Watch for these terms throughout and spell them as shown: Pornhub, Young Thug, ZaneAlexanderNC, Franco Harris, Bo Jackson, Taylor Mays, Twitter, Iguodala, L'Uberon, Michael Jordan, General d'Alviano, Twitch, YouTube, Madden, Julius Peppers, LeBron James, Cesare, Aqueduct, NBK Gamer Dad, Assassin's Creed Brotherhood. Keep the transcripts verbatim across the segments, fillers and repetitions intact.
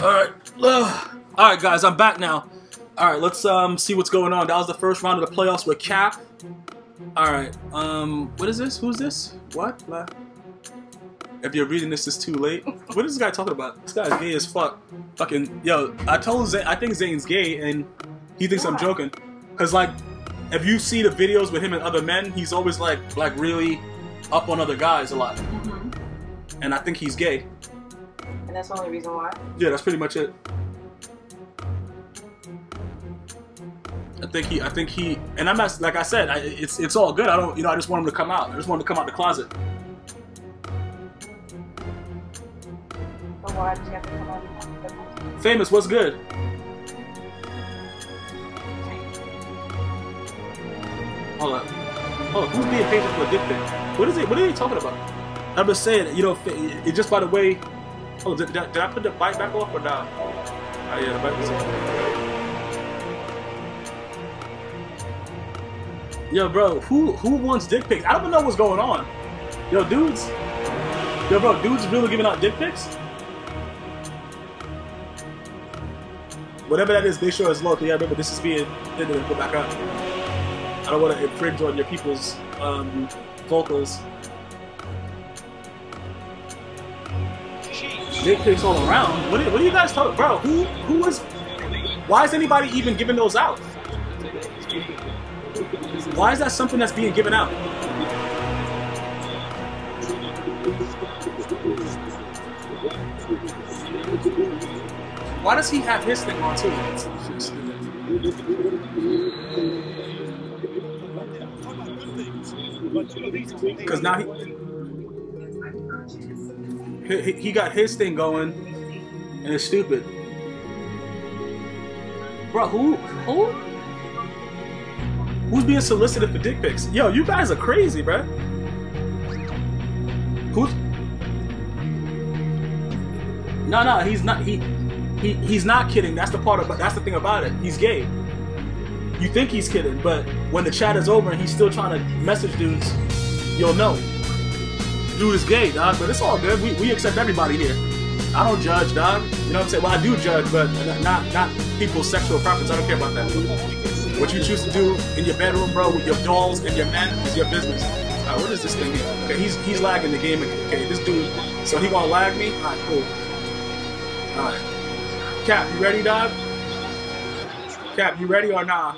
Alright. Alright, guys, I'm back now. Alright, let's um see what's going on. That was the first round of the playoffs with Cap. Alright, um, what is this? Who's this? What? If you're reading this, it's too late. What is this guy talking about? This guy's gay as fuck. Fucking, yo, I told Zane, I think Zane's gay, and he thinks yeah. I'm joking. Cause like, if you see the videos with him and other men, he's always like, like really up on other guys a lot. Mm-hmm. And I think he's gay. And that's the only reason why? Yeah, that's pretty much it. I think he, I think he, and I'm not, like I said, I, it's it's all good. I don't, you know, I just want him to come out. I just want him to come out the closet. But why does he have to come out? Famous, what's good? Hold up. Hold up, who's being patient for a dick pic? What is it, what are they talking about? I'm just saying, you know, it just by the way, oh, did, did I put the bike back off or not? Oh yeah, the bike was off. Yo, bro, who who wants dick pics? I don't even know what's going on. Yo, dudes. Yo, bro, dudes really giving out dick pics? Whatever that is, make sure it's local. Yeah, remember, this is being edited and put back up. I don't want to infringe on your people's um, vocals. Dick pics all around? What are, what are you guys talking about? Bro, who, who is... Why is anybody even giving those out? Why is that something that's being given out? Why does he have his thing on too? Because now he, he he got his thing going, and it's stupid. Bro, who who? Who's being solicited for dick pics? Yo, you guys are crazy, bruh. Who's? No, no, he's not. He, he, he's not kidding. That's the part of. That's the thing about it. He's gay. You think he's kidding, but when the chat is over and he's still trying to message dudes, you'll know. Dude is gay, dog. But it's all good. We we accept everybody here. I don't judge, dog. You know what I'm saying? Well, I do judge, but not not people's sexual preference. I don't care about that. What you choose to do in your bedroom, bro, with your dolls and your men is your business. All right, what is this thing here? Okay, he's, he's lagging the game again. Okay, this dude, so he gonna lag me? All right, cool. All right. Cap, you ready, dog? Cap, you ready or nah?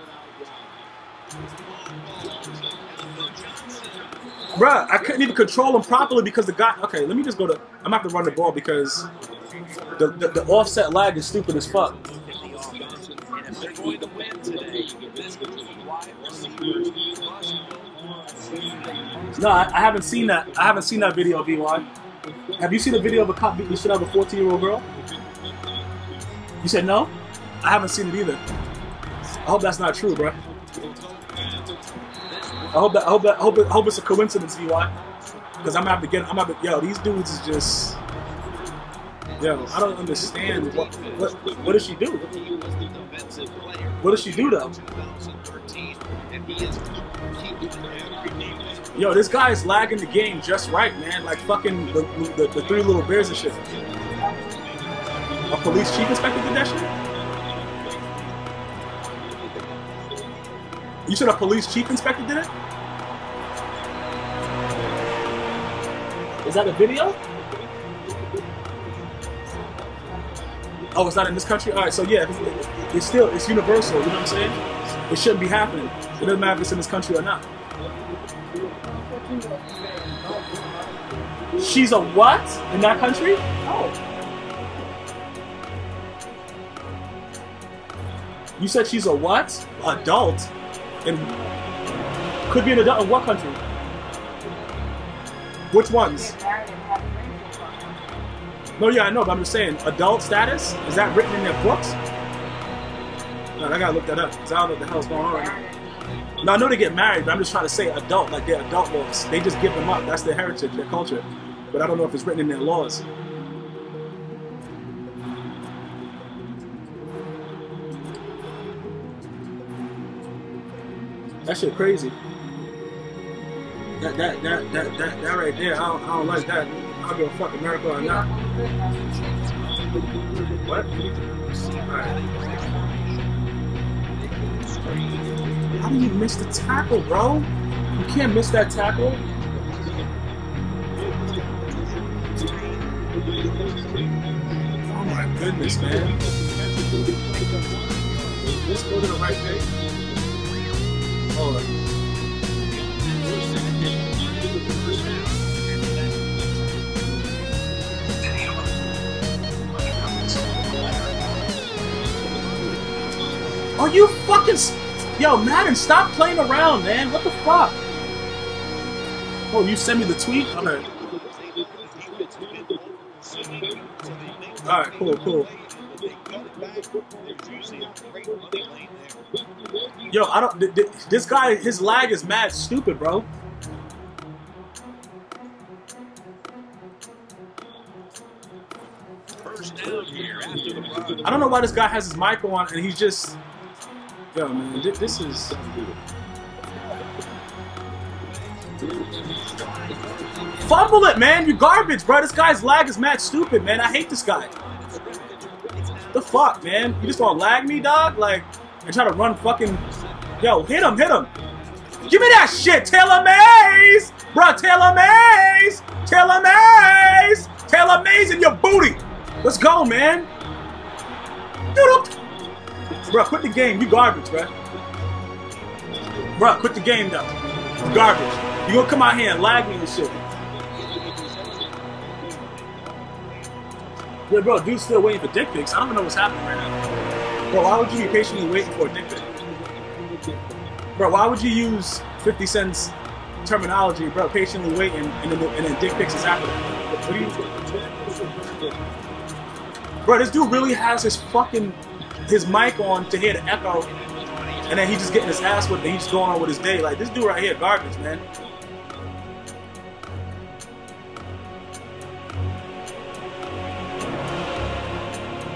Bruh, I couldn't even control him properly because the guy, okay, let me just go to, I'm gonna have to run the ball because the, the, the offset lag is stupid as fuck. No, I, I haven't seen that. I haven't seen that video, V Y. Have you seen a video of a cop beating the shit out of a fourteen-year-old girl? You said no? I haven't seen it either. I hope that's not true, bro. I hope that. I hope that. I hope, it, I hope it's a coincidence, V Y. Because I'm gonna have to get. I'm gonna. Yo, these dudes is just. Yo, I don't understand. What, what, what does she do? What does she do though? Yo, this guy is lagging the game just right, man. Like fucking the, the, the three little bears and shit. A police chief inspector did that shit? You said a police chief inspector did it? Is that a video? Oh, it's not in this country? Alright, so yeah, it's, it's still, it's universal, you know what I'm saying? It shouldn't be happening. It doesn't matter if it's in this country or not. She's a what? In that country? Oh. You said she's a what? Adult? And could be an adult in what country? Which ones? No, yeah, I know, but I'm just saying, adult status? Is that written in their books? No, I gotta look that up, because I don't know what the hell's going on right now. Now, I know they get married, but I'm just trying to say adult, like they're adult laws. They just give them up. That's their heritage, their culture. But I don't know if it's written in their laws. That shit crazy. That that that that that, that right there, I don't, I don't like that. I I give a fuck America or not. What? Right. How do you miss the tackle, bro? You can't miss that tackle. Oh my goodness, man. Let's go to the right page. Hold on. Are you fucking... Yo, Madden, stop playing around, man. What the fuck? Oh, you sent me the tweet? All right. All right, cool, cool. Yo, I don't... Th th this guy, his lag is mad stupid, bro. I don't know why this guy has his mic on and he's just... Yo, man, this is... Fumble it, man! You garbage, bro! This guy's lag is mad stupid, man. I hate this guy. The fuck, man? You just gonna lag me, dog? Like, and try to run fucking... Yo, hit him, hit him! Give me that shit, Taylor Mays! Bro, Taylor Mays! Taylor Mays! Taylor Mays in your booty! Let's go, man! Bro, quit the game. You garbage, bro. Bro, quit the game, though. You garbage. You gonna come out here and lag me and shit. Yeah, bro, dude's still waiting for dick pics. I don't even know what's happening right now. Bro, why would you be patiently waiting for a dick pic? Bro, why would you use fifty cent's terminology, bro, patiently waiting, and then, and then dick pics is happening? What do you do? Bro, this dude really has his fucking... his mic on to hear the echo, and then he just getting his ass with, and he's going on with his day. Like, this dude right here, garbage, man.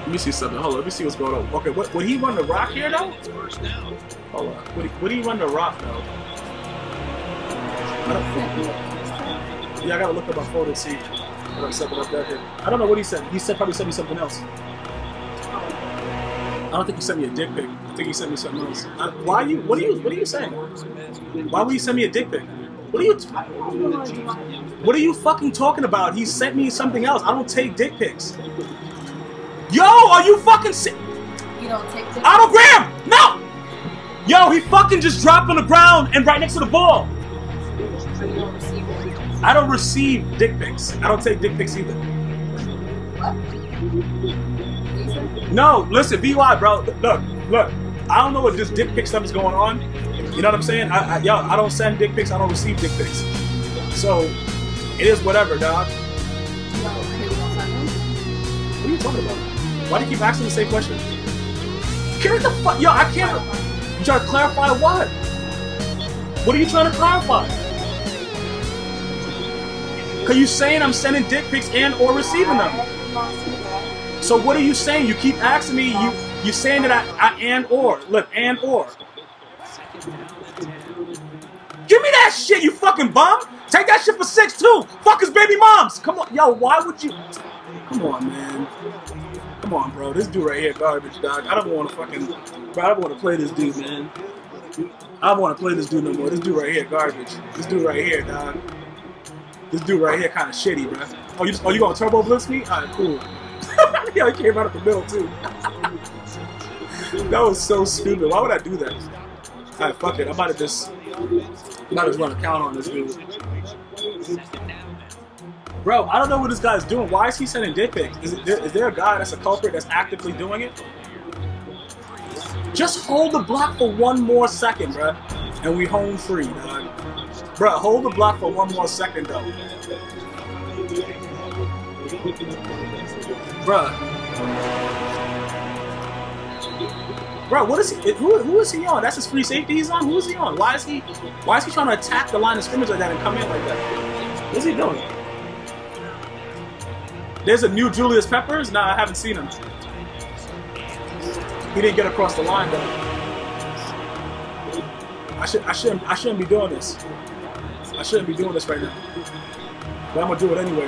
Let me see something. Hold on, let me see what's going on. Okay, what, would he run the rock here though? Hold on, would he, would he run the rock though? I don't think he, yeah, I gotta look at my phone and see what I'm setting up that here. I don't know what he said. He said probably sent me something else. I don't think you sent me a dick pic. I think you sent me something else. I, why are you? What are you? What are you saying? Why would you send me a dick pic? What are you? What are you fucking talking about? He sent me something else. I don't take dick pics. Yo, are you fucking sick? You don't take dick pics. Autogram! No. Yo, he fucking just dropped on the ground and right next to the ball. I don't receive dick pics. I don't take dick pics either. What? No, listen, B Y, bro. Look, look. I don't know what this dick pic stuff is going on. You know what I'm saying? I, I, yo, I don't send dick pics. I don't receive dick pics. So, it is whatever, dog. What are you talking about? Why do you keep asking the same question? Get the fuck, yo, I can't. You trying to clarify what? What are you trying to clarify? Cause you saying I'm sending dick pics and or receiving them. So what are you saying? You keep asking me, you you saying that I, I and or. Look, and or. Give me that shit, you fucking bum! Take that shit for six too! Fuck his baby moms! Come on, yo, why would you? Come on, man. Come on, bro. This dude right here, garbage, dog. I don't wanna fucking, bro, I don't wanna play this dude, man. I don't wanna play this dude no more. This dude right here, garbage. This dude right here, dog. This dude right here kinda shitty, bro. Oh, you just, oh, you gonna turbo blitz me? Alright, cool. Yeah, he came out of the middle too. That was so stupid. Why would I do that? Alright, fuck it. I might have just might as well count on this dude. Bro, I don't know what this guy's doing. Why is he sending dick pics? Is, it, is there a guy that's a culprit that's actively doing it? Just hold the block for one more second, bro, and we home free, dog. Bro, hold the block for one more second though. Bruh. Bruh, what is he? Who, who is he on? That's his free safety he's on? Who is he on? Why is he why is he trying to attack the line of scrimmage like that and come in like that? What is he doing? There's a new Julius Peppers? Nah, I haven't seen him. He didn't get across the line though. I should I shouldn't I shouldn't be doing this. I shouldn't be doing this right now. But I'm gonna do it anyway.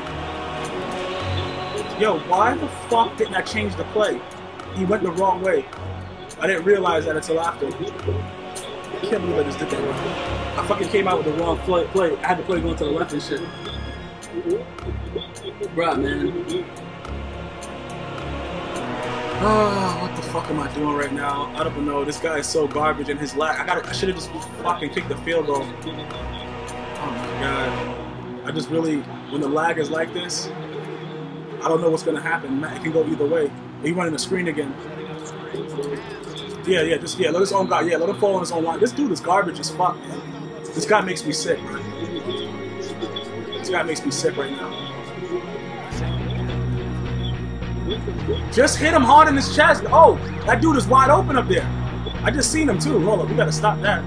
yo, why the fuck didn't I change the play? He went the wrong way. I didn't realize that until after. I can't believe I just did that wrong. I fucking came out with the wrong play. play. I had to play going to the left and shit. Bruh, man. Oh, what the fuck am I doing right now? I don't know. This guy is so garbage in his lack. I got. I should have just fucking kicked the field goal. Oh my god. I just really, when the lag is like this, I don't know what's gonna happen. It can go either way. He running the screen again. Yeah, yeah, just yeah. Let his own guy. Yeah, let him fall on his own line. This dude is garbage as fuck, man. This guy makes me sick. This guy makes me sick right now. Just hit him hard in his chest. Oh, that dude is wide open up there. I just seen him too. Hold up, we gotta stop that.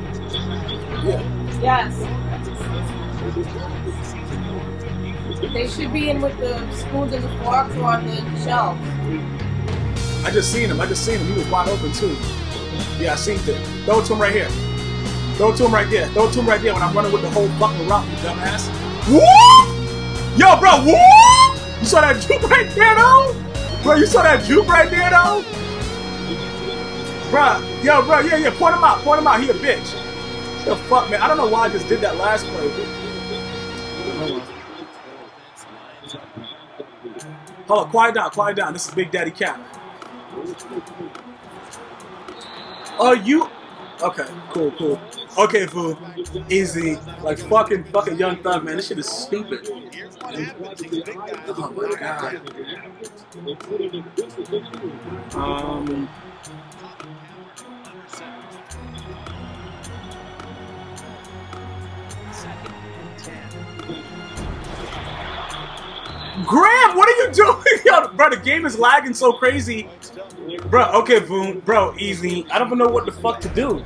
Yeah. Yes. They should be in with the spoons and the forks on the shelf. I just seen him. I just seen him. He was wide open too. Yeah, I seen him. Throw it to him right here. Throw it to him right there. Throw it to him right there. When I'm running with the whole fucking route, you dumbass. Whoop! Yo, bro. Whoop! You saw that juke right there, though. Bro, you saw that juke right there, though? Bro, yo, bro, yeah, yeah, point him out, point him out, he a bitch. What the fuck, man? I don't know why I just did that last play. Hold on, quiet down, quiet down. This is Big Daddy Cat. Are you... Okay, cool, cool. Okay, fool. Easy. Like fucking fucking Young Thug, man. This shit is stupid. Oh my god. Um. Graham, what are you doing? Yo, bro, the game is lagging so crazy. Bro, okay, boom. Bro, easy. I don't even know what the fuck to do.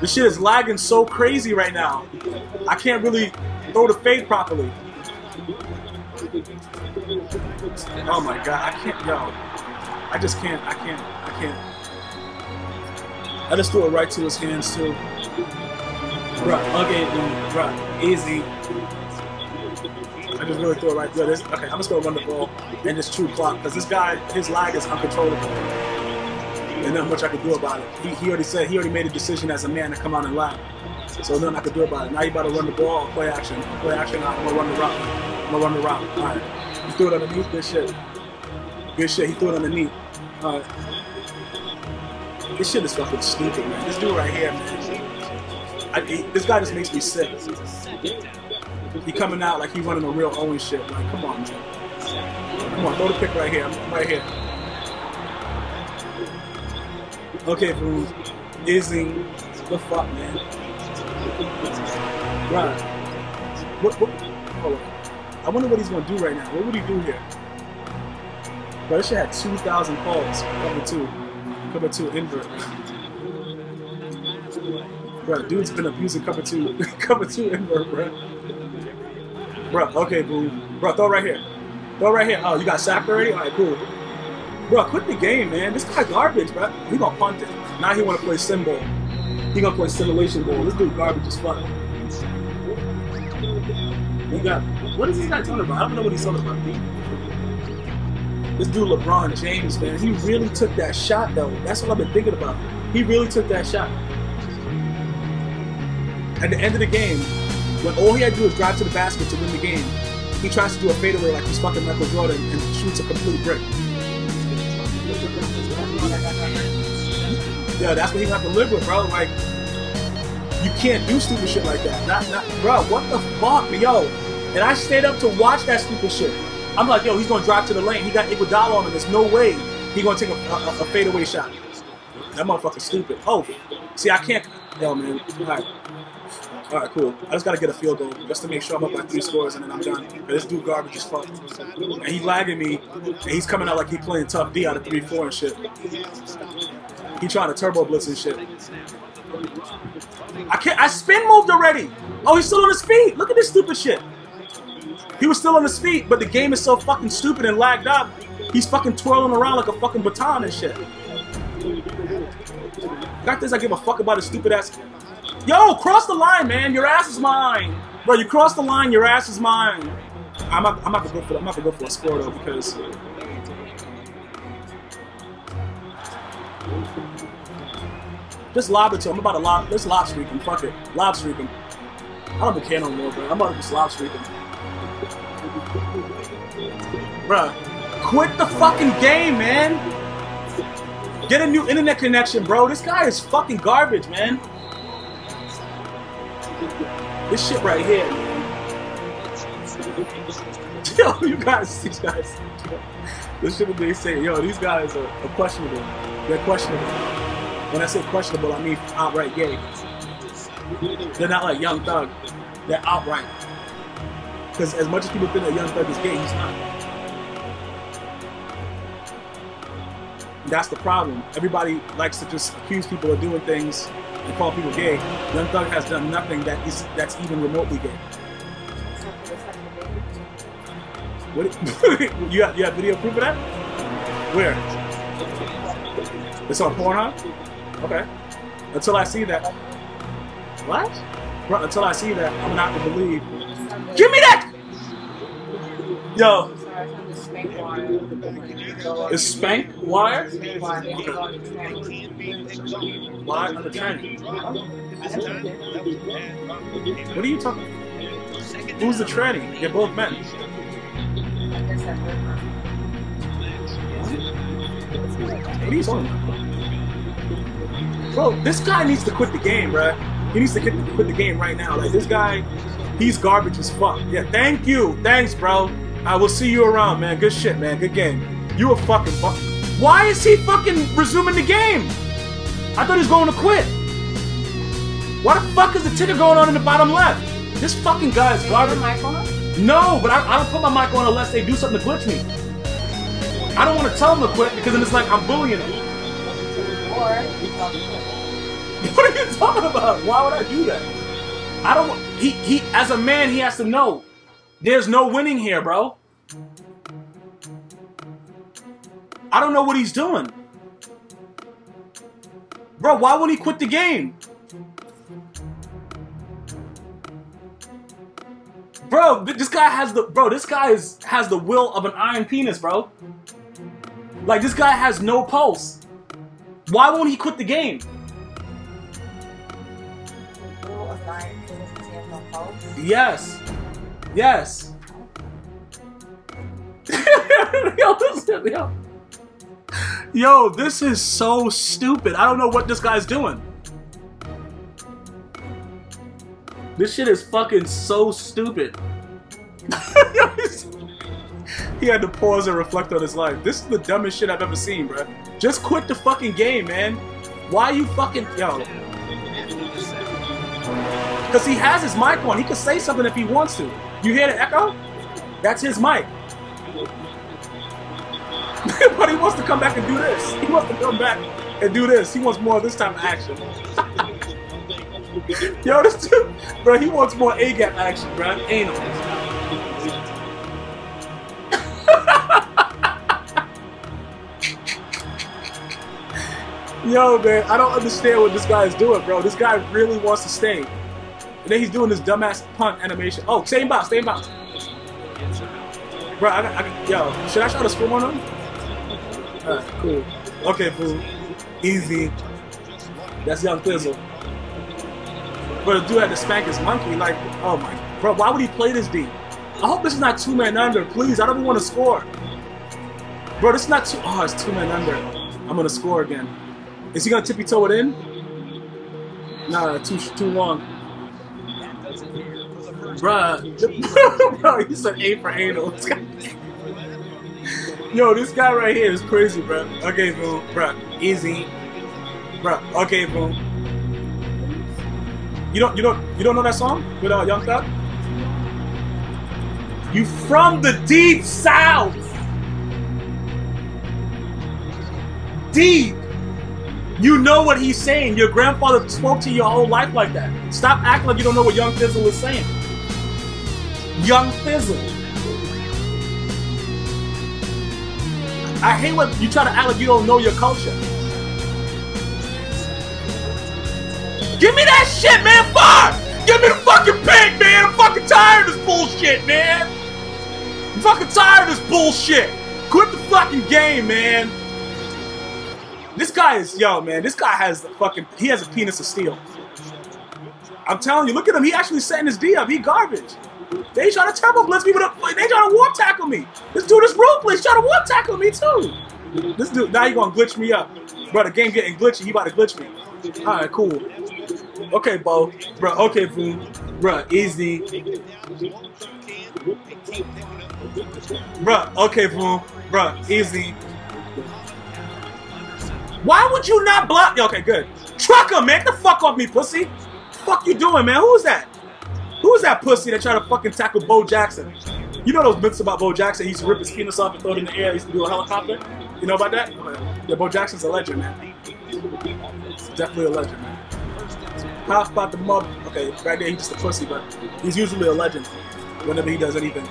This shit is lagging so crazy right now. I can't really throw the fade properly. Oh my god, I can't, yo. I just can't, I can't, I can't. I just threw it right to his hands too. Bro, okay, dude, bro, easy. I just really threw it right through this. Okay, I'm just gonna run the ball and just chew clock because this guy, his lag is uncontrollable. And not much I could do about it. He, he already said, he already made a decision as a man to come out and lag. So nothing I could do about it. Now you about to run the ball, play action, play action. I'm gonna run the route. I'm gonna run the route. All right, he threw it underneath. Good shit. Good shit. He threw it underneath. All right. This shit is fucking stupid, man. This dude right here, man. I, he, this guy just makes me sick. He coming out like he running a real Owen shit. Like, come on, man. Come on, throw the pick right here. I'm right here. Okay, boo. Izzy. The fuck, man? Right. What, what? Hold on. I wonder what he's going to do right now. What would he do here? Bro, this shit had two thousand calls. Cover two. Cover two invert. Bro, dude's been abusing cover two. Cover two invert, bro. Bro, okay, boo. Bro, throw right here. Throw right here. Oh, you got sacked already? All right, cool. Bro, quit the game, man. This guy garbage, bro. He gonna punt it. Now he wanna play sim ball. He gonna play simulation ball. This dude garbage as fuck. You got, what is this guy talking about? I don't know what he's talking about. This dude LeBron James, man. He really took that shot, though. That's what I've been thinking about. He really took that shot. At the end of the game, when all he had to do was drive to the basket to win the game, he tries to do a fadeaway like he's fucking Michael Jordan and shoots a complete brick. Yeah, that's what he got to live with, bro. Like, you can't do stupid shit like that. Not, not, bro, what the fuck, yo? And I stayed up to watch that stupid shit. I'm like, yo, he's gonna drive to the lane. He got Iguodala on him. There's no way he gonna take a, a, a fadeaway shot. That motherfucker's stupid. Oh, see, I can't. Yo, man. All right. All right, cool. I just gotta get a field goal just to make sure I'm up by three scores and then I'm done. But this dude garbage as fuck. And he lagging me, and he's coming out like he playing tough D out of three four and shit. He trying to turbo blitz and shit. I can't. I spin moved already. Oh, he's still on his feet. Look at this stupid shit. He was still on his feet, but the game is so fucking stupid and lagged up. He's fucking twirling around like a fucking baton and shit. Got this? I give a fuck about his stupid ass. Yo, cross the line, man. Your ass is mine. Bro, you cross the line, your ass is mine. I'm not, I'm not gonna go for I'm not gonna go for a score though, because just lob it to him. I'm about to lob. Just lob streak him. Fuck it. Lob streak him. I don't even care no more, bro. I'm about to just lob streak him. Bruh, quit the fucking game, man. Get a new internet connection, bro. This guy is fucking garbage, man. This shit right here, man. Yo, you guys, these guys. This shit that they say, yo, these guys are, are questionable. They're questionable. When I say questionable, I mean outright gay. They're not like Young Thug. They're outright. Because as much as people think that Young Thug is gay, he's not. That's the problem. Everybody likes to just accuse people of doing things and call people gay. Young Thug has done nothing that is that's even remotely gay. What? you have you have video proof of that? Where? It's on Pornhub? Okay. Until I see that. What? Bro, until I see that, I'm not gonna believe. Give me that! Yo. Is spank wire? Okay. Wire number ten. What are you talking about? Who's the tranny? They're both men. What are you talking about? Bro, this guy needs to quit the game, bro. He needs to quit the game right now. Like, this guy, he's garbage as fuck. Yeah, thank you. Thanks, bro. I will see you around, man. Good shit, man. Good game. You a fucking fuck. Why is he fucking resuming the game? I thought he was going to quit. Why the fuck is the ticker going on in the bottom left? This fucking guy is garbage. Is your mic on? No, but I, I don't put my mic on unless they do something to glitch me. I don't want to tell them to quit because then it's like I'm bullying them. Or you talking about? What are you talking about? Why would I do that? I don't. He he. As a man, he has to know. There's no winning here, bro. I don't know what he's doing. Bro, why won't he quit the game? Bro, this guy has the bro, this guy is has the will of an iron penis, bro. Like, this guy has no pulse. Why won't he quit the game? The will of an iron penis is he has no pulse? Yes. Yes. yo, this, yo. yo, this is so stupid. I don't know what this guy's doing. This shit is fucking so stupid. He had to pause and reflect on his life. This is the dumbest shit I've ever seen, bro. Just quit the fucking game, man. Why you fucking... Yo. Because he has his mic on. He can say something if he wants to. You hear the echo? That's his mic. But he wants to come back and do this. He wants to come back and do this. He wants more of this type of action. Yo, this dude, bro, he wants more A gap action, bro. Anal. Yo, man, I don't understand what this guy is doing, bro. This guy really wants to stay. And then he's doing this dumbass punt animation. Oh, same bounce, same bounce. Bro, I, I, yo, should I try to screw on him? Alright, cool. Okay, fool. Easy. That's Young Thizzle. Bro, the dude had to spank his monkey. Like, oh my. Bro, why would he play this deep? I hope this is not two man under, please. I don't even want to score. Bro, this is not two. Oh, it's two man under. I'm gonna score again. Is he gonna tippy toe it in? Nah, too too long. Bruh, bro, he's an A for anal. Yo, this guy right here is crazy, bro. Okay, boom, bruh, easy, bruh. Okay, boom. You don't, you don't, you don't know that song with uh, Young Thug? You from the deep south? Deep. You know what he's saying. Your grandfather spoke to you your whole life like that. Stop acting like you don't know what Young Thizzle is saying. Young Thizzle. I hate when you try to act like you don't know your culture. Give me that shit, man! Fire! Give me the fucking pig, man! I'm fucking tired of this bullshit, man! fucking tired of this bullshit. Quit the fucking game, man. This guy is, yo, man, this guy has the fucking, he has a penis of steel. I'm telling you, look at him. He actually setting his D up. He garbage. They try to turbo blitz me with a, they try to warp tackle me. This dude is ruthless. Try to warp tackle me, too. This dude, now you gonna glitch me up. Bro, the game getting glitchy. He about to glitch me. All right, cool. Okay, Bo. Bro, okay, boom. Bruh, easy. Bruh, okay, boom. Bruh, easy. Why would you not block? Okay, good. Trucker, man, get the fuck off me, pussy. The fuck you doing, man? Who's that? Who's that pussy that tried to fucking tackle Bo Jackson? You know those myths about Bo Jackson? He used to rip his penis off and throw it in the air. He used to do a helicopter. You know about that? Yeah, Bo Jackson's a legend, man. Definitely a legend, man. Half about the mob. Okay, right there he's just a pussy, but he's usually a legend whenever he does anything.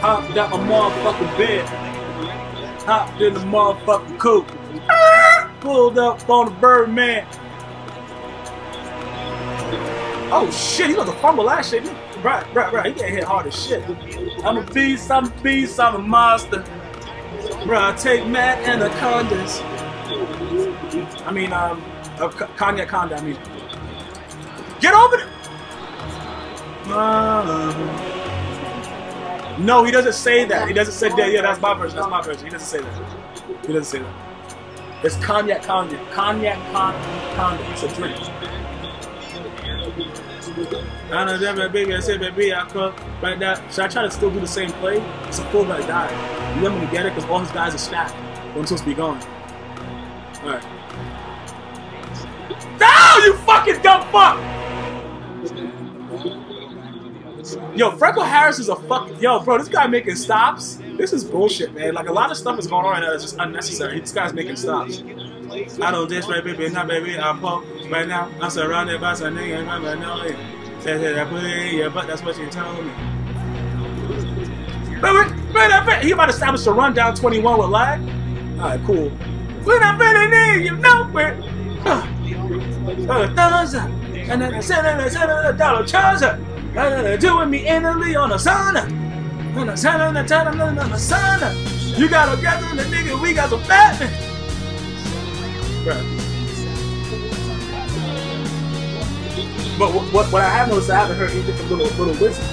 Hopped out my motherfucking bed. Hopped in the motherfucking coop. Pulled up on the Birdman. Oh shit, he was a fumble last shit. Right, right, right. He getting hit hard as shit. I'm a beast, I'm a beast, I'm a monster. Bruh, I take mad anacondas. I mean, um. Of Kanye Conda, I mean. Get over there! Uh, no, he doesn't say that. He doesn't say that. Yeah, that's my version. That's my version. He doesn't say that. He doesn't say that. It's Kanye Conda. Kanye Conda. It's a drink. I know that, baby. I said, baby, I come right now. Should I try to still do the same play? It's a fullback dive. You want me to get it because all his guys are snapped. When I'm supposed to be going. Alright. No, you fucking dumb fuck! Yo, Franco Harris is a fuck. Yo, bro, this guy making stops. This is bullshit, man. Like, a lot of stuff is going on right now that's just unnecessary. This guy's making stops. I don't dish right, baby. Now, baby, I'm pumped right now. I'm surrounded by some nigga. I know it. I put it in your butt. That's what you told me. Baby, baby, he about to establish a run down twenty-one with lag. Alright, cool. When I really need you, know it. Uh, thumbs up, and then I said I said a dollar charge up, and then they're doing me innerly on a sauna, and I said on the time on a sauna. You got a gather in the nigga, we got some Batman. Bruh. But what, what what I have noticed, I haven't heard anything from little little Wizzy.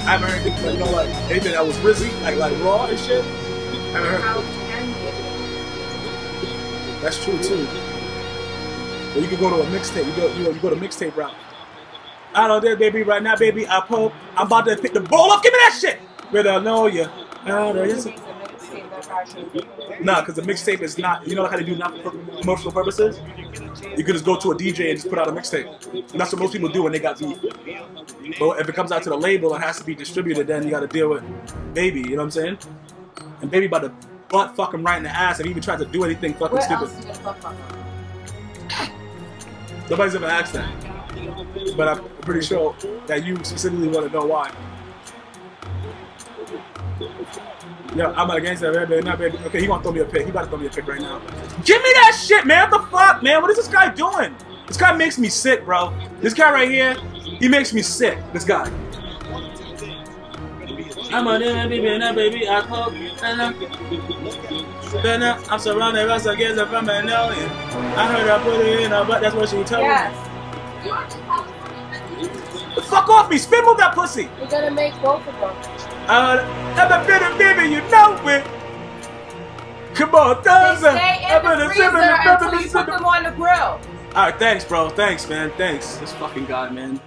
I haven't heard anything from, you know, like anything that was Wizzy, like like raw and shit. I haven't heard. That's true too. Or you can go to a mixtape. You go, you, you go to mixtape route. I don't know, baby. Right now, baby, I poke. I'm about to pick the ball up. Give me that shit. But I know you. Nah, because the mixtape is not. You know, like how they do not for promotional purposes. You can just go to a D J and just put out a mixtape. That's what most people do when they got beef. But if it comes out to the label and has to be distributed, then you got to deal with Baby. You know what I'm saying? And Baby about to butt fuck him right in the ass if he even tried to do anything fucking stupid. Nobody's ever asked that. But I'm pretty sure that you specifically want to know why. Yo, I'm against that, baby. Not baby. Okay, he gonna throw me a pick. He about to throw me a pick right now. Give me that shit, man. What the fuck, man? What is this guy doing? This guy makes me sick, bro. This guy right here, he makes me sick. This guy. I'm a baby, now baby, I hope. I'm surrounded by some girls from my knowing. I heard I put it in her butt, that's what she told yes. me. Fuck off me, spin move that pussy. You're gonna make both of them. Uh, I'm a bitter baby, you know it. Come on, thumbs up. Stay in the freezer until you put them on the grill. Alright, thanks, bro. Thanks, man. Thanks. This fucking guy, man.